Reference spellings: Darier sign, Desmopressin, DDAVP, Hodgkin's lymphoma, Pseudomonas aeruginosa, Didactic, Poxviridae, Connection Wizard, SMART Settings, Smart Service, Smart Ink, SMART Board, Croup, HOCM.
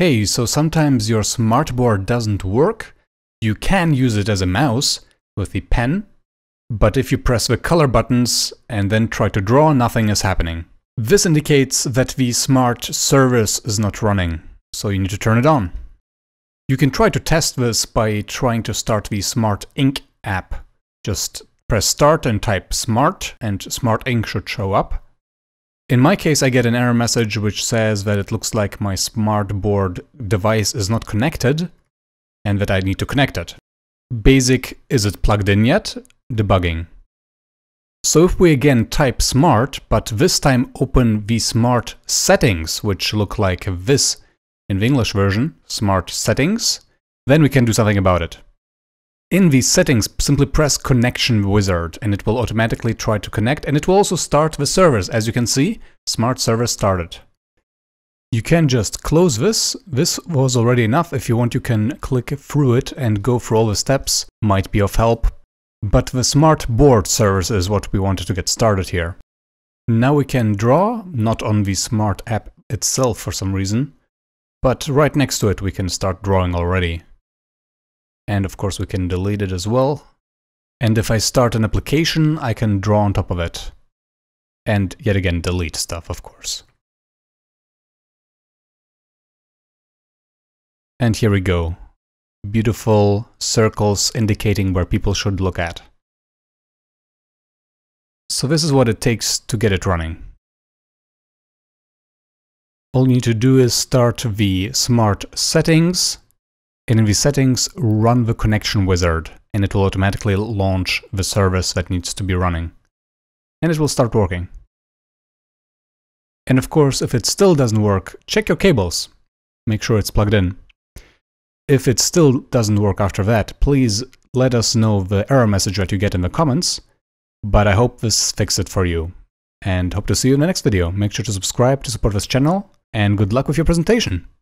Hey, so sometimes your Smart Board doesn't work. You can use it as a mouse with the pen, but if you press the color buttons and then try to draw, nothing is happening. This indicates that the Smart Service is not running, so you need to turn it on. You can try to test this by trying to start the Smart Ink app. Just press start and type Smart, and Smart Ink should show up. In my case, I get an error message which says that it looks like my Smart Board device is not connected and that I need to connect it. Basic, is it plugged in yet? Debugging. So if we again type Smart, but this time open the Smart Settings, which look like this in the English version, Smart Settings, then we can do something about it. In the settings, simply press Connection Wizard and it will automatically try to connect, and it will also start the service. As you can see, Smart Service started. You can just close this. This was already enough. If you want, you can click through it and go through all the steps. Might be of help. But the Smart Board service is what we wanted to get started here. Now we can draw, not on the Smart app itself for some reason, but right next to it we can start drawing already. And of course we can delete it as well. And if I start an application, I can draw on top of it. And yet again, delete stuff, of course. And here we go. Beautiful circles indicating where people should look at. So this is what it takes to get it running. All you need to do is start the Smart Settings, and in the settings, run the Connection Wizard, and it will automatically launch the service that needs to be running. And it will start working. And of course, if it still doesn't work, check your cables. Make sure it's plugged in. If it still doesn't work after that, please let us know the error message that you get in the comments. But I hope this fixed it for you, and hope to see you in the next video. Make sure to subscribe to support this channel, and good luck with your presentation!